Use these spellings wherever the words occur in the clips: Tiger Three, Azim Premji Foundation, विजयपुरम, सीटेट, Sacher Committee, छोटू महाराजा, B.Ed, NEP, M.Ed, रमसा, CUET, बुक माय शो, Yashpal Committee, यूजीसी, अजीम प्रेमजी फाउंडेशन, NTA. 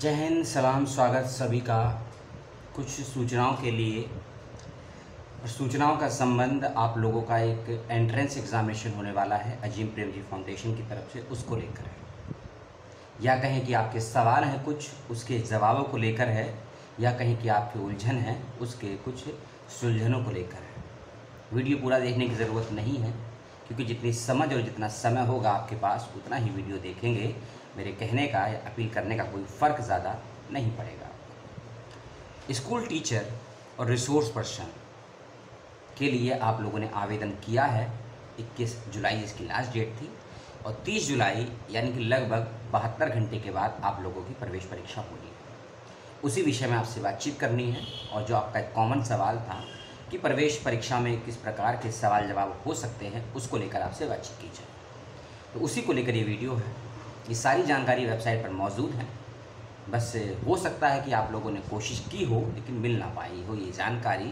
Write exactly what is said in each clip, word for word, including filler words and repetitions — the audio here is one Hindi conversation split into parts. जय हिंद, सलाम, स्वागत सभी का। कुछ सूचनाओं के लिए, और सूचनाओं का संबंध आप लोगों का एक एंट्रेंस एग्ज़ामिनेशन होने वाला है अजीम प्रेमजी फाउंडेशन की तरफ से, उसको लेकर है, या कहें कि आपके सवाल हैं कुछ उसके जवाबों को लेकर है, या कहें कि आपकी उलझन है उसके कुछ सुलझनों को लेकर है। वीडियो पूरा देखने की ज़रूरत नहीं है, क्योंकि जितनी समझ और जितना समय होगा आपके पास उतना ही वीडियो देखेंगे। मेरे कहने का या अपील करने का कोई फ़र्क ज़्यादा नहीं पड़ेगा। स्कूल टीचर और रिसोर्स पर्सन के लिए आप लोगों ने आवेदन किया है। इक्कीस जुलाई इसकी लास्ट डेट थी, और तीस जुलाई यानी कि लगभग बहत्तर घंटे के बाद आप लोगों की प्रवेश परीक्षा होनी है। उसी विषय में आपसे बातचीत करनी है, और जो आपका एक कॉमन सवाल था कि प्रवेश परीक्षा में किस प्रकार के सवाल जवाब हो सकते हैं, उसको लेकर आपसे बातचीत की जाए, तो उसी को लेकर ये वीडियो है। ये सारी जानकारी वेबसाइट पर मौजूद है। बस हो सकता है कि आप लोगों ने कोशिश की हो लेकिन मिल ना पाई हो ये जानकारी,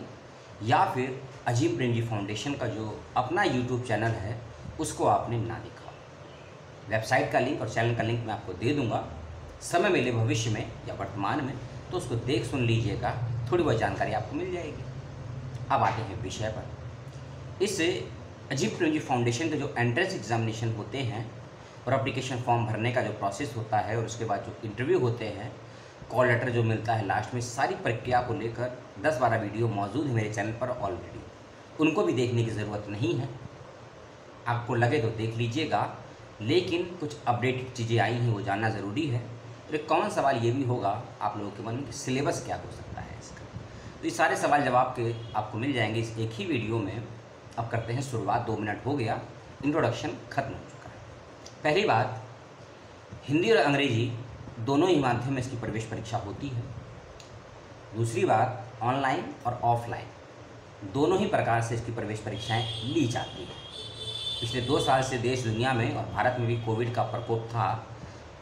या फिर अजीम प्रेमजी फाउंडेशन का जो अपना यूट्यूब चैनल है उसको आपने ना देखा। वेबसाइट का लिंक और चैनल का लिंक मैं आपको दे दूंगा, समय मिले भविष्य में या वर्तमान में, तो उसको देख सुन लीजिएगा, थोड़ी बहुत जानकारी आपको मिल जाएगी। अब आते हैं विषय पर। इससे अजीम प्रेमजी फाउंडेशन के जो एंट्रेंस एग्जामिनेशन होते हैं और अप्लीकेशन फॉर्म भरने का जो प्रोसेस होता है, और उसके बाद जो इंटरव्यू होते हैं, कॉल लेटर जो मिलता है लास्ट में, सारी प्रक्रिया को लेकर दस बारह वीडियो मौजूद है मेरे चैनल पर ऑलरेडी, उनको भी देखने की ज़रूरत नहीं है। आपको लगे तो देख लीजिएगा, लेकिन कुछ अपडेटेड चीज़ें आई हैं वो जानना ज़रूरी है। तो एक कॉमन सवाल ये भी होगा आप लोगों के मन में कि सिलेबस क्या हो सकता है इसका, तो ये सारे सवाल जवाब के आपको मिल जाएंगे इस एक ही वीडियो में। अब करते हैं शुरुआत। दो मिनट हो गया, इंट्रोडक्शन खत्म हो चुका है। पहली बात, हिंदी और अंग्रेजी दोनों ही माध्यम में इसकी प्रवेश परीक्षा होती है। दूसरी बात, ऑनलाइन और ऑफलाइन दोनों ही प्रकार से इसकी प्रवेश परीक्षाएं ली जाती हैं। पिछले दो साल से देश दुनिया में और भारत में भी कोविड का प्रकोप था,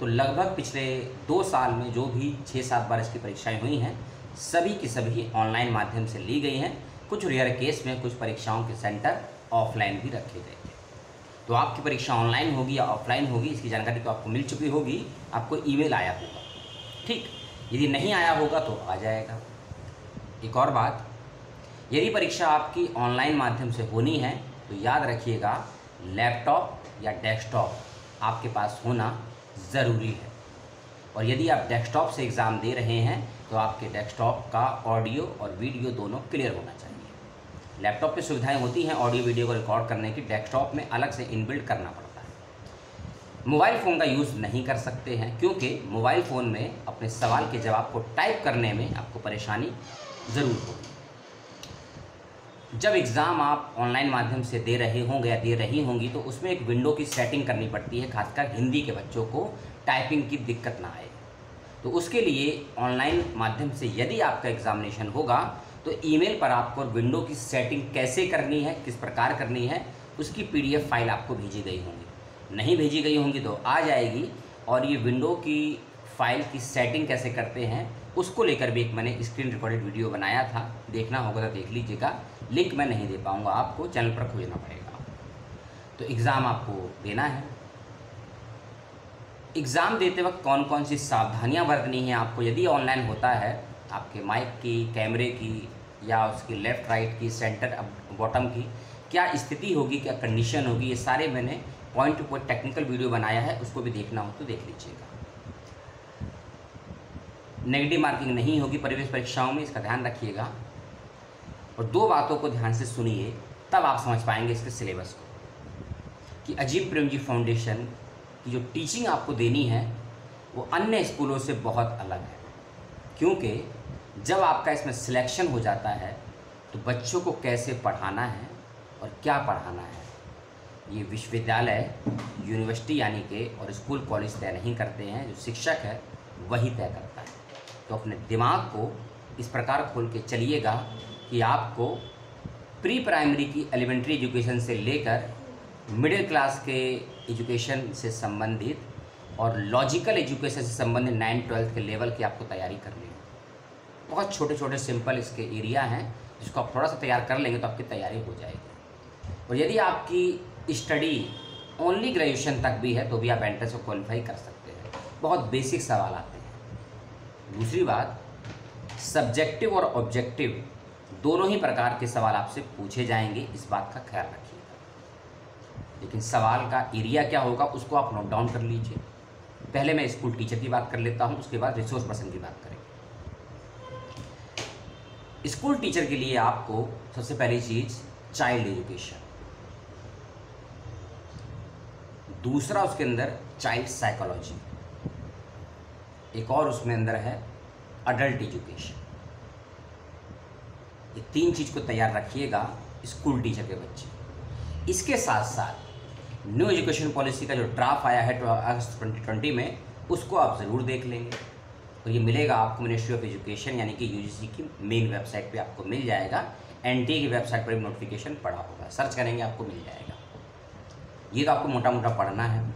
तो लगभग पिछले दो साल में जो भी छः सात बार इसकी परीक्षाएं हुई हैं, सभी की सभी ऑनलाइन माध्यम से ली गई हैं। कुछ रेयर केस में कुछ परीक्षाओं के सेंटर ऑफलाइन भी रखे गए थे। तो आपकी परीक्षा ऑनलाइन होगी या ऑफलाइन होगी, इसकी जानकारी तो आपको मिल चुकी होगी, आपको ईमेल आया होगा, ठीक। यदि नहीं आया होगा तो आ जाएगा। एक और बात, यदि परीक्षा आपकी ऑनलाइन माध्यम से होनी है तो याद रखिएगा लैपटॉप या डेस्कटॉप आपके पास होना ज़रूरी है। और यदि आप डेस्कटॉप से एग्ज़ाम दे रहे हैं तो आपके डेस्कटॉप का ऑडियो और वीडियो दोनों क्लियर होना चाहिए। लैपटॉप पे सुविधाएं होती हैं ऑडियो वीडियो को रिकॉर्ड करने की, डेस्कटॉप में अलग से इनबिल्ट करना पड़ता है। मोबाइल फ़ोन का यूज़ नहीं कर सकते हैं, क्योंकि मोबाइल फ़ोन में अपने सवाल के जवाब को टाइप करने में आपको परेशानी ज़रूर होगी। जब एग्ज़ाम आप ऑनलाइन माध्यम से दे रहे होंगे या दे रही होंगी, तो उसमें एक विंडो की सेटिंग करनी पड़ती है, खासकर हिंदी के बच्चों को टाइपिंग की दिक्कत ना आए। तो उसके लिए ऑनलाइन माध्यम से यदि आपका एग्ज़ामिनेशन होगा तो ईमेल पर आपको विंडो की सेटिंग कैसे करनी है, किस प्रकार करनी है, उसकी पीडीएफ फाइल आपको भेजी गई होंगी। नहीं भेजी गई होंगी तो आ जाएगी। और ये विंडो की फ़ाइल की सेटिंग कैसे करते हैं उसको लेकर भी एक मैंने स्क्रीन रिकॉर्डेड वीडियो बनाया था, देखना होगा तो देख लीजिएगा। लिंक मैं नहीं दे पाऊँगा आपको, चैनल पर खोजना पड़ेगा। तो एग्ज़ाम आपको देना है। एग्ज़ाम देते वक्त कौन कौन सी सावधानियाँ बरतनी हैं आपको, यदि ऑनलाइन होता है आपके माइक की, कैमरे की, या उसकी लेफ़्ट राइट की, सेंटर बॉटम की क्या स्थिति होगी, क्या कंडीशन होगी, ये सारे मैंने point to point technical video बनाया है, उसको भी देखना हो तो देख लीजिएगा। नेगेटिव मार्किंग नहीं होगी प्रवेश परीक्षाओं में, इसका ध्यान रखिएगा। और दो बातों को ध्यान से सुनिए, तब आप समझ पाएंगे इसके सिलेबस को कि अजीम प्रेमजी फाउंडेशन की जो टीचिंग आपको देनी है वो अन्य स्कूलों से बहुत अलग है। क्योंकि जब आपका इसमें सिलेक्शन हो जाता है तो बच्चों को कैसे पढ़ाना है और क्या पढ़ाना है, ये विश्वविद्यालय, यूनिवर्सिटी यानी के और स्कूल कॉलेज तय नहीं करते हैं, जो शिक्षक है वही तय करता है। तो अपने दिमाग को इस प्रकार खोल के चलिएगा कि आपको प्री प्राइमरी की एलिमेंट्री एजुकेशन से लेकर मिडिल क्लास के एजुकेशन से संबंधित और लॉजिकल एजुकेशन से संबंधित नाइन ट्वेल्थ के लेवल की आपको तैयारी करनी है। बहुत छोटे छोटे सिंपल इसके एरिया हैं, जिसको आप थोड़ा सा तैयार कर लेंगे तो आपकी तैयारी हो जाएगी। और यदि आपकी स्टडी ओनली ग्रेजुएशन तक भी है तो भी आप एंट्रेंस को क्वालिफाई कर सकते हैं। बहुत बेसिक सवाल आते हैं, दूसरी बात, सब्जेक्टिव और ऑब्जेक्टिव दोनों ही प्रकार के सवाल आपसे पूछे जाएंगे, इस बात का ख्याल रखिएगा। लेकिन सवाल का एरिया क्या होगा उसको आप नोट डाउन कर लीजिए। पहले मैं स्कूल टीचर की बात कर लेता हूं, उसके बाद रिसोर्स पर्सन की बात करेंगे। स्कूल टीचर के लिए आपको सबसे पहली चीज़ चाइल्ड एजुकेशन, दूसरा उसके अंदर चाइल्ड साइकोलॉजी, एक और उसमें अंदर है अडल्ट एजुकेशन। ये तीन चीज़ को तैयार रखिएगा स्कूल टीचर के बच्चे। इसके साथ साथ न्यू एजुकेशन पॉलिसी का जो ड्राफ्ट आया है अगस्त ट्वेंटी ट्वेंटी में, उसको आप ज़रूर देख लेंगे। और ये मिलेगा आपको मिनिस्ट्री ऑफ एजुकेशन यानी कि यूजीसी की मेन वेबसाइट पे आपको मिल जाएगा। एनटीए की वेबसाइट पर भी नोटिफिकेशन पड़ा होगा, सर्च करेंगे आपको मिल जाएगा। ये तो आपको मोटा मोटा पढ़ना है।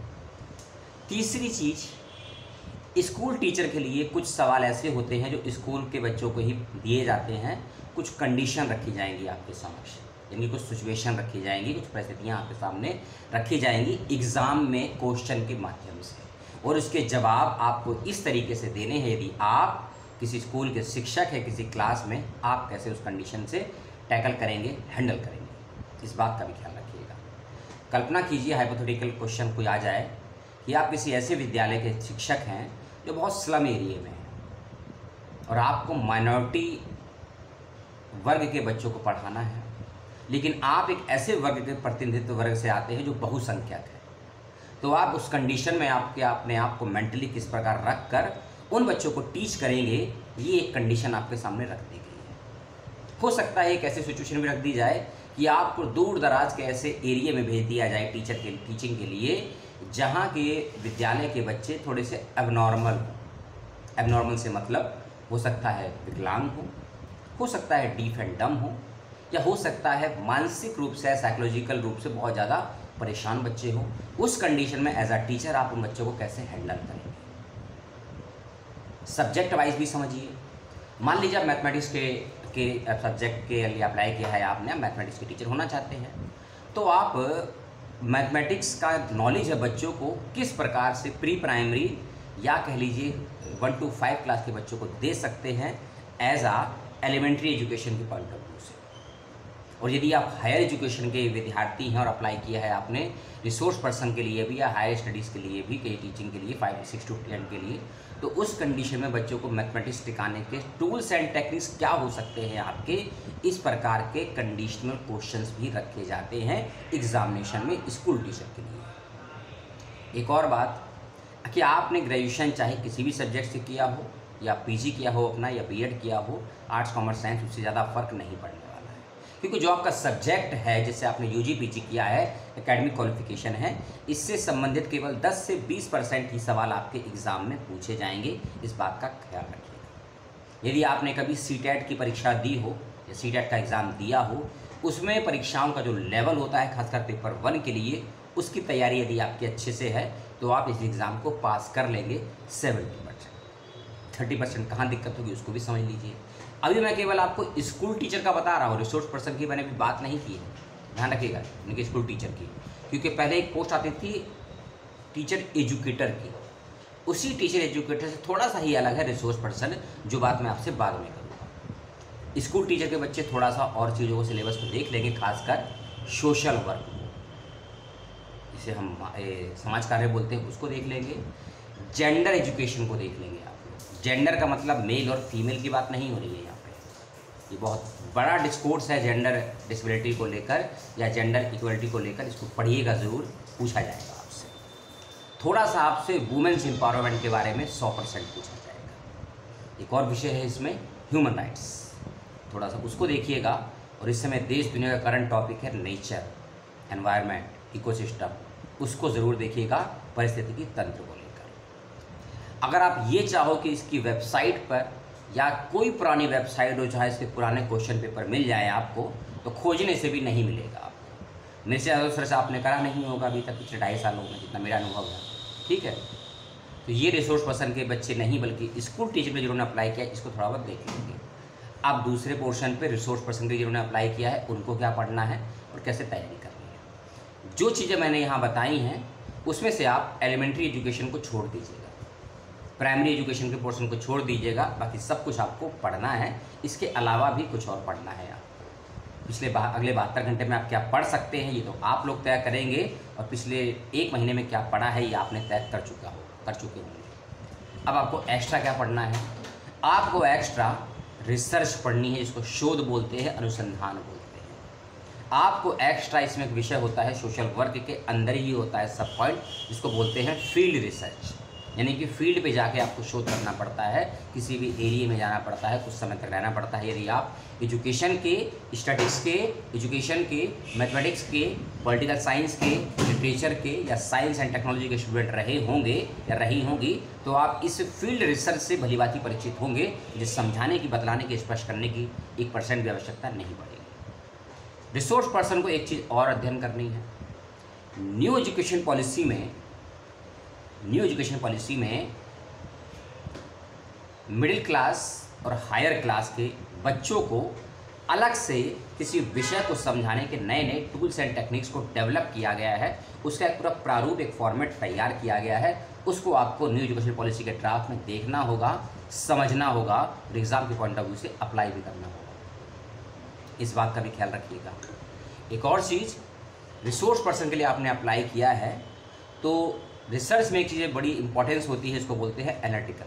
तीसरी चीज़, स्कूल टीचर के लिए कुछ सवाल ऐसे होते हैं जो स्कूल के बच्चों को ही दिए जाते हैं। कुछ कंडीशन रखी जाएंगी आपके समक्ष, यानी कुछ सिचुएशन रखी जाएंगी, कुछ परिस्थितियाँ आपके सामने रखी जाएंगी एग्ज़ाम में क्वेश्चन के माध्यम से, और उसके जवाब आपको इस तरीके से देने हैं। यदि आप किसी स्कूल के शिक्षक हैं किसी क्लास में, आप कैसे उस कंडीशन से टैकल करेंगे, हैंडल करेंगे, इस बात का भी ख्याल रखिएगा। कल्पना कीजिए हाइपोथेटिकल क्वेश्चन कोई आ जाए कि आप किसी ऐसे विद्यालय के शिक्षक हैं जो बहुत स्लम एरिए में है और आपको माइनॉरिटी वर्ग के बच्चों को पढ़ाना है, लेकिन आप एक ऐसे वर्ग के प्रतिनिधित्व वर्ग से आते हैं जो बहुसंख्यक है। तो आप उस कंडीशन में आपके अपने आप को मेंटली किस प्रकार रख कर उन बच्चों को टीच करेंगे, ये एक कंडीशन आपके सामने रख दी गई है। हो सकता है एक ऐसी सिचुएशन भी रख दी जाए कि आपको दूर दराज के ऐसे एरिए में भेज दिया जाए टीचर के टीचिंग के लिए, जहाँ के विद्यालय के बच्चे थोड़े से एबनॉर्मल एबनॉर्मल से मतलब हो सकता है विकलांग हो हो सकता है डीफ एंड डम हो, या हो सकता है मानसिक रूप से साइकोलॉजिकल रूप से बहुत ज़्यादा परेशान बच्चे हो। उस कंडीशन में एज अ टीचर आप उन बच्चों को कैसे हैंडल करेंगे। सब्जेक्ट वाइज भी समझिए, मान लीजिए आप मैथमेटिक्स के के सब्जेक्ट के लिए अप्लाई किया है आपने, आप मैथमेटिक्स के टीचर होना चाहते हैं, तो आप मैथमेटिक्स का नॉलेज है बच्चों को किस प्रकार से प्री प्राइमरी या कह लीजिए वन टू फाइव क्लास के बच्चों को दे सकते हैं एज आ एलिमेंट्री एजुकेशन के पॉइंट ऑफ व्यू से। और यदि आप हायर एजुकेशन के विद्यार्थी हैं और अप्लाई किया है आपने रिसोर्स पर्सन के लिए भी या हायर स्टडीज़ के लिए भी, कई टीचिंग के लिए फाइव सिक्स टू टेन के लिए, तो उस कंडीशन में बच्चों को मैथमेटिक्स सिखाने के टूल्स एंड टेक्निक्स क्या हो सकते हैं आपके, इस प्रकार के कंडीशनल क्वेश्चंस भी रखे जाते हैं एग्जामिनेशन में स्कूल टीचर के लिए। एक और बात कि आपने ग्रेजुएशन चाहे किसी भी सब्जेक्ट से किया हो या पी जी किया हो अपना या बी एड किया हो, आर्ट्स कॉमर्स साइंस उससे ज़्यादा फ़र्क नहीं पड़ने, क्योंकि जो आपका सब्जेक्ट है जैसे आपने यूजी पीजी किया है एकेडमिक क्वालिफिकेशन है, इससे संबंधित केवल दस से बीस परसेंट ही सवाल आपके एग्ज़ाम में पूछे जाएंगे, इस बात का ख्याल रखिएगा। यदि आपने कभी सीटेट की परीक्षा दी हो या सीटेट का एग्ज़ाम दिया हो, उसमें परीक्षाओं का जो लेवल होता है खासकर पेपर वन के लिए, उसकी तैयारी यदि आपकी अच्छे से है तो आप इस एग्ज़ाम को पास कर लेंगे सेवेंटी परसेंट। थर्टी परसेंट कहाँ दिक्कत होगी उसको भी समझ लीजिए। अभी मैं केवल आपको स्कूल टीचर का बता रहा हूँ, रिसोर्स पर्सन की मैंने भी बात नहीं की है, ध्यान रखिएगा, उनके स्कूल टीचर की। क्योंकि पहले एक पोस्ट आती थी टीचर एजुकेटर की, उसी टीचर एजुकेटर से थोड़ा सा ही अलग है रिसोर्स पर्सन, जो बात मैं आपसे बाद में करूँगा। स्कूल टीचर के बच्चे थोड़ा सा और चीज़ों को सिलेबस को देख लेंगे, खासकर सोशल वर्क जिसे हम ए, समाज कार्य बोलते हैं उसको देख लेंगे, जेंडर एजुकेशन को देख लेंगे आप। जेंडर का मतलब मेल और फीमेल की बात नहीं हो रही है यहाँ पे, ये बहुत बड़ा डिस्कोर्स है जेंडर डिस्बिलिटी को लेकर या जेंडर इक्वलिटी को लेकर, इसको पढ़िएगा ज़रूर, पूछा जाएगा आपसे। थोड़ा सा आपसे वुमेन्स एम्पावरमेंट के बारे में सौ परसेंट पूछा जाएगा। एक और विषय है इसमें ह्यूमन राइट्स, थोड़ा सा उसको देखिएगा। और इस समय देश दुनिया का करंट टॉपिक है नेचर, एनवायरमेंट, इकोसिस्टम, उसको ज़रूर देखिएगा पारिस्थितिकी तंत्र को। अगर आप ये चाहो कि इसकी वेबसाइट पर या कोई पुरानी वेबसाइट हो जहाँ इसके पुराने क्वेश्चन पेपर मिल जाए आपको, तो खोजने से भी नहीं मिलेगा आपको। मेरे से ज़्यादा सर से आपने करा नहीं होगा अभी तक पिछले ढाई सालों में, जितना मेरा अनुभव है, ठीक है। तो ये रिसोर्स पर्सन के बच्चे नहीं बल्कि स्कूल टीचर में जिन्होंने अप्लाई किया इसको थोड़ा बहुत देख लेंगे। आप दूसरे पोर्शन पर रिसोर्स पर्सन के जिन्होंने अप्लाई किया है उनको क्या पढ़ना है और कैसे तैयारी करनी है, जो चीज़ें मैंने यहाँ बताई हैं उसमें से आप एलिमेंट्री एजुकेशन को छोड़ दीजिएगा। प्राइमरी एजुकेशन के पोर्शन को छोड़ दीजिएगा, बाकी सब कुछ आपको पढ़ना है। इसके अलावा भी कुछ और पढ़ना है आप पिछले बा, अगले बहत्तर घंटे में आप क्या पढ़ सकते हैं ये तो आप लोग तय करेंगे, और पिछले एक महीने में क्या पढ़ा है ये आपने तय कर चुका हो कर चुके होंगे। अब आपको एक्स्ट्रा क्या पढ़ना है, आपको एक्स्ट्रा रिसर्च पढ़नी है, जिसको शोध बोलते हैं, अनुसंधान बोलते हैं। आपको एक्स्ट्रा इसमें एक विषय होता है, सोशल वर्क के अंदर ही होता है सब पॉइंट, जिसको बोलते हैं फील्ड रिसर्च, यानी कि फील्ड पे जाके आपको शोध करना पड़ता है, किसी भी एरिया में जाना पड़ता है, कुछ समय तक रहना पड़ता है। यदि आप एजुकेशन के, स्टडीज़ के, एजुकेशन के, मैथमेटिक्स के, पॉलिटिकल साइंस के, लिटरेचर के या साइंस एंड टेक्नोलॉजी के स्टूडेंट रहे होंगे या रही होंगी, तो आप इस फील्ड रिसर्च से भलीभांति परिचित होंगे, जिसे समझाने की, बतलाने की, स्पष्ट करने की एक परसेंट भी आवश्यकता नहीं पड़ेगी। रिसोर्स पर्सन को एक चीज़ और अध्ययन करनी है। न्यू एजुकेशन पॉलिसी में न्यू एजुकेशन पॉलिसी में मिडिल क्लास और हायर क्लास के बच्चों को अलग से किसी विषय को समझाने के नए नए टूल्स एंड टेक्निक्स को डेवलप किया गया है, उसका एक पूरा प्रारूप, एक फॉर्मेट तैयार किया गया है। उसको आपको न्यू एजुकेशन पॉलिसी के ड्राफ्ट में देखना होगा, समझना होगा और एग्ज़ाम के पॉइंट ऑफ व्यू से अप्लाई भी करना होगा। इस बात का भी ख्याल रखिएगा। एक और चीज़, रिसोर्स पर्सन के लिए आपने अप्लाई किया है तो रिसर्च में एक चीज़ बड़ी इंपॉर्टेंस होती है, इसको बोलते हैं एनालिटिकल,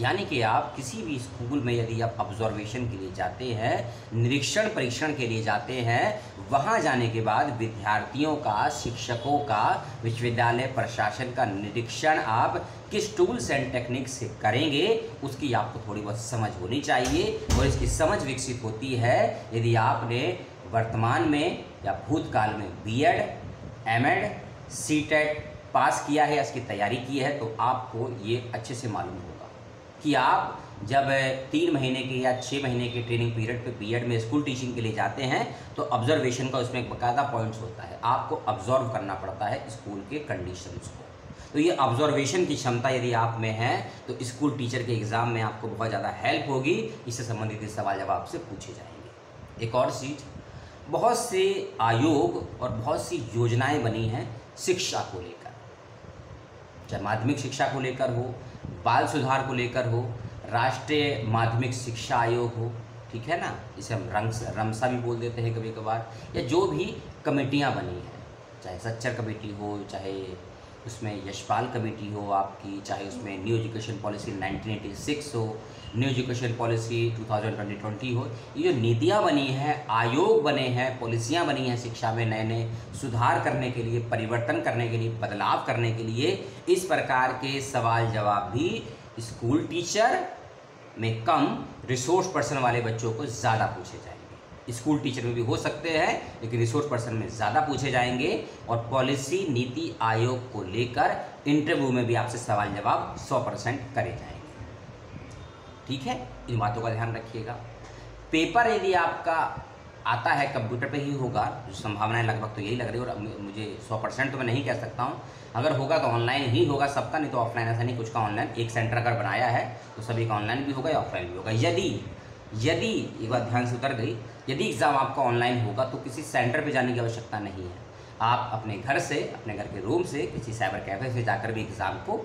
यानी कि आप किसी भी स्कूल में यदि आप ऑब्जर्वेशन के लिए जाते हैं, निरीक्षण परीक्षण के लिए जाते हैं, वहाँ जाने के बाद विद्यार्थियों का, शिक्षकों का, विश्वविद्यालय प्रशासन का निरीक्षण आप किस टूल्स एंड टेक्निक्स से करेंगे उसकी आपको थोड़ी बहुत समझ होनी चाहिए, और इसकी समझ विकसित होती है यदि आपने वर्तमान में या भूतकाल में B Ed, M Ed, C TET pass किया है, इसकी तैयारी की है, तो आपको ये अच्छे से मालूम होगा कि आप जब तीन महीने के या छः महीने के ट्रेनिंग पीरियड पे बी एड में स्कूल टीचिंग के लिए जाते हैं तो ऑब्जर्वेशन का उसमें एक बकायदा पॉइंट्स होता है, आपको ऑब्जर्व करना पड़ता है स्कूल के कंडीशंस को। तो ये ऑब्जर्वेशन की क्षमता यदि आप में है तो स्कूल टीचर के एग्ज़ाम में आपको बहुत ज़्यादा हेल्प होगी, इससे संबंधित सवाल जब आपसे पूछे जाएंगे। एक और चीज़, बहुत से आयोग और बहुत सी योजनाएँ बनी हैं शिक्षा को लेकर, चाहे माध्यमिक शिक्षा को लेकर हो, बाल सुधार को लेकर हो, राष्ट्रीय माध्यमिक शिक्षा आयोग हो, ठीक है ना, इसे हम रंग्स रमसा भी बोल देते हैं कभी कभार, या जो भी कमेटियां बनी हैं, चाहे सच्चर कमेटी हो, चाहे उसमें यशपाल कमेटी हो आपकी, चाहे उसमें new education policy nineteen eighty six हो, new education policy two thousand twenty हो, ये जो नीतियाँ बनी हैं, आयोग बने हैं, पॉलिसियाँ बनी हैं शिक्षा में, नए नए सुधार करने के लिए, परिवर्तन करने के लिए, बदलाव करने के लिए, इस प्रकार के सवाल जवाब भी स्कूल टीचर में कम, रिसोर्स पर्सन वाले बच्चों को ज़्यादा पूछे जाएंगे। स्कूल टीचर में भी हो सकते हैं लेकिन रिसोर्स पर्सन में ज़्यादा पूछे जाएंगे, और पॉलिसी नीति आयोग को लेकर इंटरव्यू में भी आपसे सवाल जवाब सौ परसेंट करे जाएंगे। ठीक है, इन बातों का ध्यान रखिएगा। पेपर यदि आपका आता है कंप्यूटर पे ही होगा, जो संभावनाएं लगभग तो यही लग रही है, और मुझे सौ परसेंट तो मैं नहीं कह सकता हूँ, अगर होगा तो ऑनलाइन ही होगा सबका, नहीं तो ऑफलाइन ऐसा नहीं, कुछ का ऑनलाइन, एक सेंटर अगर बनाया है तो सभी का ऑनलाइन भी होगा या ऑफलाइन भी होगा। यदि यदि एक बार ध्यान से उतर गई, यदि एग्ज़ाम आपका ऑनलाइन होगा तो किसी सेंटर पे जाने की आवश्यकता नहीं है, आप अपने घर से, अपने घर के रूम से, किसी साइबर कैफ़े से जाकर भी एग्ज़ाम को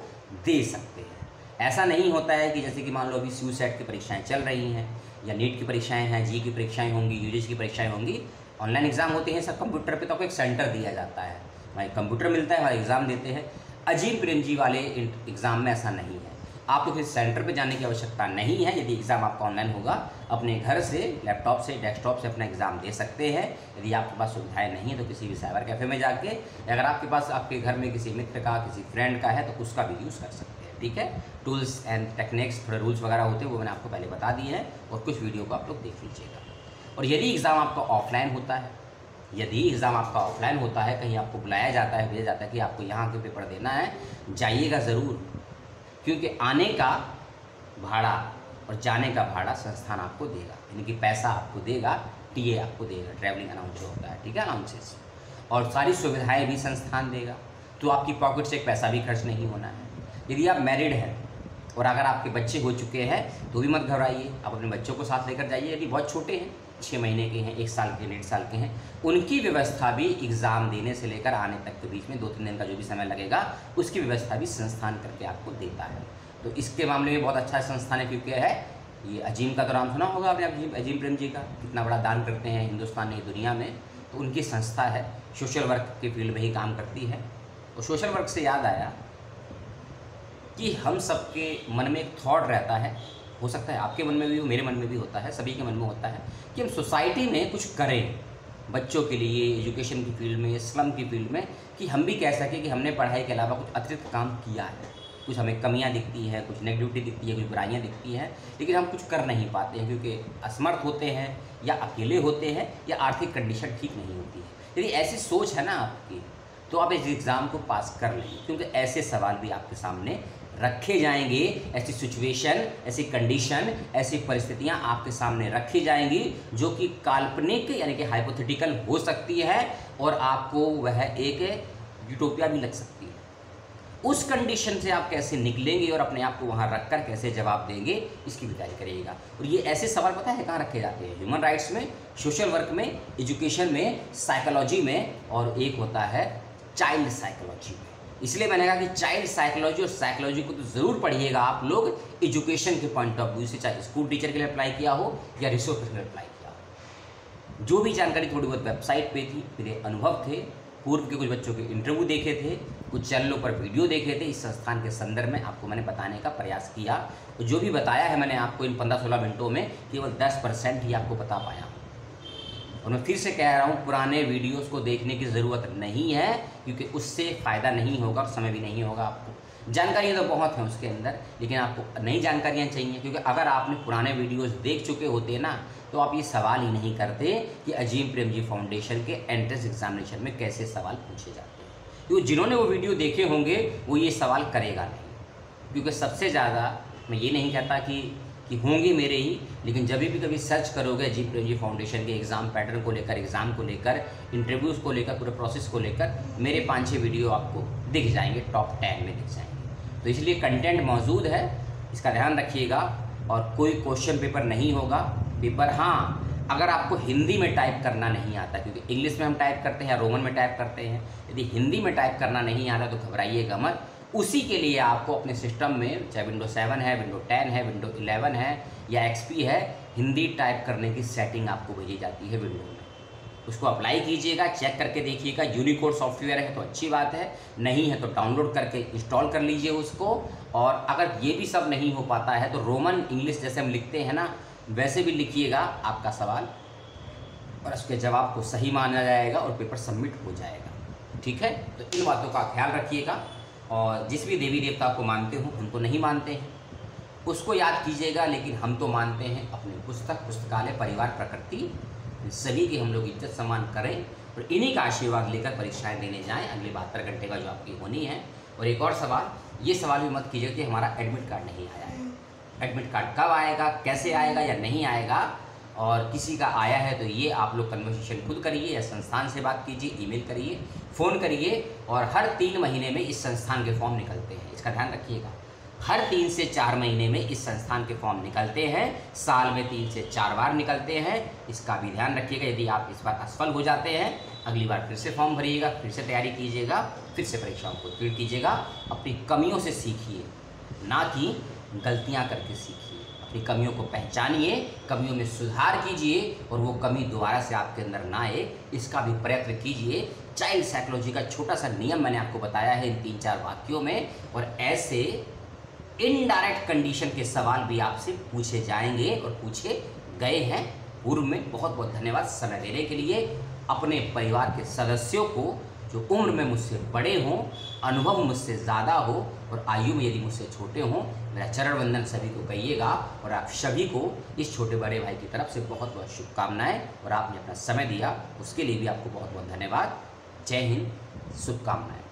दे सकते हैं। ऐसा नहीं होता है कि जैसे कि मान लो अभी सी यू ई टी की परीक्षाएं चल रही हैं या नीट की परीक्षाएं हैं, जी की परीक्षाएं होंगी, यू जी सी की परीक्षाएं होंगी, ऑनलाइन एग्ज़ाम होते हैं सब कंप्यूटर पर, तो आपको एक सेंटर दिया जाता है, हमारे कंप्यूटर मिलता है, हमारे एग्ज़ाम देते हैं। अजीम प्रेमजी वाले एग्ज़ाम में ऐसा नहीं है, आपको किसी सेंटर पे जाने की आवश्यकता नहीं है। यदि एग्ज़ाम आपका ऑनलाइन होगा, अपने घर से, लैपटॉप से, डेस्कटॉप से अपना एग्ज़ाम दे सकते हैं। यदि आपके पास सुविधाएं नहीं है तो किसी भी साइबर कैफ़े में जाके, अगर आपके पास आपके घर में किसी मित्र का, किसी फ्रेंड का है तो उसका भी यूज़ कर सकते हैं। ठीक है, टूल्स एंड टेक्निक्स, थोड़े रूल्स वगैरह होते हैं, वो मैंने आपको पहले बता दिए हैं, और कुछ वीडियो को आप लोग देख लीजिएगा। और यदि एग्ज़ाम आपका ऑफलाइन होता है, यदि एग्ज़ाम आपका ऑफलाइन होता है, कहीं आपको बुलाया जाता है, भेजा जाता है कि आपको यहाँ के पेपर देना है, जाइएगा ज़रूर, क्योंकि आने का भाड़ा और जाने का भाड़ा संस्थान आपको देगा, यानी कि पैसा आपको देगा, टी ए आपको देगा, ट्रैवलिंग अलाउंस जो होता है, ठीक है, अलाउंसेस, और सारी सुविधाएं भी संस्थान देगा, तो आपकी पॉकेट से एक पैसा भी खर्च नहीं होना है। यदि आप मैरिड हैं और अगर आपके बच्चे हो चुके हैं तो भी मत घबराइए, आप अपने बच्चों को साथ लेकर जाइए, यदि बहुत छोटे हैं छः महीने के हैं, एक साल के, डेढ़ साल के हैं, उनकी व्यवस्था भी एग्ज़ाम देने से लेकर आने तक के बीच में दो तीन दिन का जो भी समय लगेगा उसकी व्यवस्था भी संस्थान करके आपको देता है। तो इसके मामले में बहुत अच्छा संस्थान है, क्योंकि है ये अजीम का तो नाम सुना होगा आपने, अजीम अजीम प्रेम जी का कितना बड़ा दान करते हैं हिंदुस्तान में, दुनिया में। तो उनकी संस्था है, सोशल वर्क के फील्ड में ही काम करती है। और सोशल वर्क से याद आया कि हम सबके मन में एक थॉट रहता है, हो सकता है आपके मन में भी हो, मेरे मन में भी होता है, सभी के मन में होता है कि हम सोसाइटी में कुछ करें बच्चों के लिए, एजुकेशन की फील्ड में, स्लम की फील्ड में, कि हम भी कह सकें कि हमने पढ़ाई के अलावा कुछ अतिरिक्त काम किया है। कुछ हमें कमियां दिखती हैं, कुछ नेगेटिविटी दिखती है, कुछ बुराइयाँ दिखती हैं, लेकिन हम कुछ कर नहीं पाते हैं क्योंकि असमर्थ होते हैं, या अकेले होते हैं, या आर्थिक कंडीशन ठीक नहीं होती है। यदि ऐसी सोच है ना आपकी, तो आप इस एग्ज़ाम को पास कर लेंगे, क्योंकि ऐसे सवाल भी आपके सामने रखे जाएंगे, ऐसी सिचुएशन, ऐसी कंडीशन, ऐसी परिस्थितियां आपके सामने रखी जाएंगी जो कि काल्पनिक यानी कि हाइपोथेटिकल हो सकती है, और आपको वह एक यूटोपिया भी लग सकती है। उस कंडीशन से आप कैसे निकलेंगे और अपने आप को वहां रखकर कैसे जवाब देंगे, इसकी तैयारी करिएगा। और ये ऐसे सवाल पता है कहाँ रखे जाते हैं? ह्यूमन राइट्स में, सोशल वर्क में, एजुकेशन में, साइकोलॉजी में, और एक होता है चाइल्ड साइकोलॉजी में। इसलिए मैंने कहा कि चाइल्ड साइकोलॉजी और साइकोलॉजी को तो ज़रूर पढ़िएगा आप लोग एजुकेशन के पॉइंट ऑफ व्यू से, चाहे स्कूल टीचर के लिए अप्लाई किया हो या रिसोर्स के लिए अप्लाई किया हो। जो भी जानकारी थोड़ी बहुत वेबसाइट पे थी, मेरे अनुभव थे, पूर्व के कुछ बच्चों के इंटरव्यू देखे थे, कुछ चैनलों पर वीडियो देखे थे, इस संस्थान के संदर्भ में आपको मैंने बताने का प्रयास किया। तो जो भी बताया है मैंने आपको इन पंद्रह सोलह मिनटों में, केवल दस परसेंट ही आपको बता पाया हूँ। और मैं फिर से कह रहा हूँ, पुराने वीडियोस को देखने की ज़रूरत नहीं है, क्योंकि उससे फ़ायदा नहीं होगा और समय भी नहीं होगा। आपको जानकारियाँ तो बहुत हैं उसके अंदर, लेकिन आपको नई जानकारियाँ चाहिए, क्योंकि अगर आपने पुराने वीडियोस देख चुके होते ना, तो आप ये सवाल ही नहीं करते कि अजीम प्रेमजी फाउंडेशन के एंट्रेंस एग्जामिनेशन में कैसे सवाल पूछे जाते हैं। क्योंकि जिन्होंने वो वीडियो देखे होंगे वो ये सवाल करेगा नहीं, क्योंकि सबसे ज़्यादा मैं ये नहीं कहता कि कि होंगे मेरे ही, लेकिन जब भी कभी सर्च करोगे अजीम प्रेमजी फाउंडेशन के एग्ज़ाम पैटर्न को लेकर, एग्ज़ाम को लेकर, इंटरव्यूज़ को लेकर, पूरे प्रोसेस को लेकर, मेरे पाँच छः वीडियो आपको दिख जाएंगे, टॉप टेन में दिख जाएंगे। तो इसलिए कंटेंट मौजूद है, इसका ध्यान रखिएगा। और कोई क्वेश्चन पेपर नहीं होगा पेपर। हाँ, अगर आपको हिंदी में टाइप करना नहीं आता, क्योंकि इंग्लिश में हम टाइप करते हैं या रोमन में टाइप करते हैं, यदि हिंदी में टाइप करना नहीं आता तो घबराइएगा मत। उसी के लिए आपको अपने सिस्टम में, चाहे विंडो सेवन है, विंडो टेन है, विंडो इलेवन है, या एक्सपी है, हिंदी टाइप करने की सेटिंग आपको भेजी जाती है विंडो में। उसको अप्लाई कीजिएगा, चेक करके देखिएगा। यूनिकोड सॉफ्टवेयर है तो अच्छी बात है, नहीं है तो डाउनलोड करके इंस्टॉल कर लीजिए उसको। और अगर ये भी सब नहीं हो पाता है तो रोमन इंग्लिश जैसे हम लिखते हैं ना, वैसे भी लिखिएगा आपका सवाल, और उसके जवाब को सही माना जाएगा और पेपर सबमिट हो जाएगा। ठीक है, तो इन बातों का ख्याल रखिएगा। और जिस भी देवी देवता को मानते हो, उनको नहीं मानते हैं उसको याद कीजिएगा, लेकिन हम तो मानते हैं अपने पुस्तक, पुस्तकालय, परिवार, प्रकृति, सभी की हम लोग इज्जत सम्मान करें और इन्हीं का आशीर्वाद लेकर परीक्षाएं देने जाएं अगले बहत्तर घंटे का जो आपकी होनी है। और एक और सवाल, ये सवाल भी मत कीजिए कि हमारा एडमिट कार्ड नहीं आया है। एडमिट कार्ड कब आएगा, कैसे आएगा या नहीं आएगा, और किसी का आया है तो ये आप लोग कन्वर्सेशन खुद करिए, या संस्थान से बात कीजिए, ईमेल करिए, फ़ोन करिए। और हर तीन महीने में इस संस्थान के फॉर्म निकलते हैं, इसका ध्यान रखिएगा। हर तीन से चार महीने में इस संस्थान के फॉर्म निकलते हैं, साल में तीन से चार बार निकलते हैं, इसका भी ध्यान रखिएगा। यदि आप इस बार असफल हो जाते हैं, अगली बार फिर से फॉर्म भरिएगा, फिर से तैयारी कीजिएगा, फिर से परीक्षाओं को क्लियर कीजिएगा। अपनी कमियों से सीखिए, ना कि गलतियाँ करके सीखिए। अपनी कमियों को पहचानिए, कमियों में सुधार कीजिए, और वो कमी दोबारा से आपके अंदर ना आए, इसका भी प्रयत्न कीजिए। चाइल्ड साइकोलॉजी का छोटा सा नियम मैंने आपको बताया है इन तीन चार वाक्यों में। और ऐसे इनडायरेक्ट कंडीशन के सवाल भी आपसे पूछे जाएंगे और पूछे गए हैं पूर्व में। बहुत बहुत धन्यवाद समय देने के लिए। अपने परिवार के सदस्यों को जो उम्र में मुझसे बड़े हों, अनुभव मुझसे ज़्यादा हो, और आयु में यदि मुझसे छोटे हों, मेरा चरण वंदन सभी को कहिएगा। और आप सभी को इस छोटे बड़े भाई की तरफ से बहुत बहुत शुभकामनाएं। और आपने अपना समय दिया, उसके लिए भी आपको बहुत बहुत धन्यवाद। जय हिंद, शुभकामनाएं।